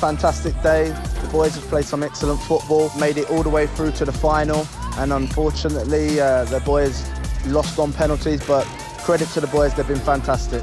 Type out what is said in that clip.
fantastic day. The boys have played some excellent football, made it all the way through to the final, and unfortunately the boys lost on penalties, but credit to the boys, they've been fantastic.